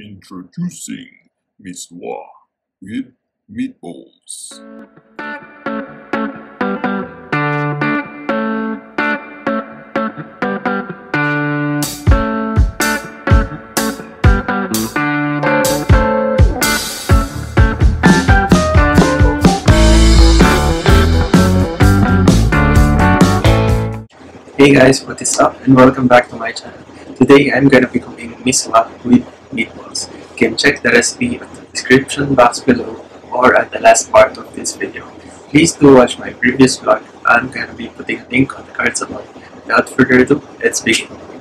Introducing Misua with meatballs. Hey guys, what is up and welcome back to my channel. Today I'm going to be cooking misua with meatballs. You can check the recipe at the description box below or at the last part of this video. Please do watch my previous vlog. I'm going to be putting a link on the cards above. Without further ado, let's begin.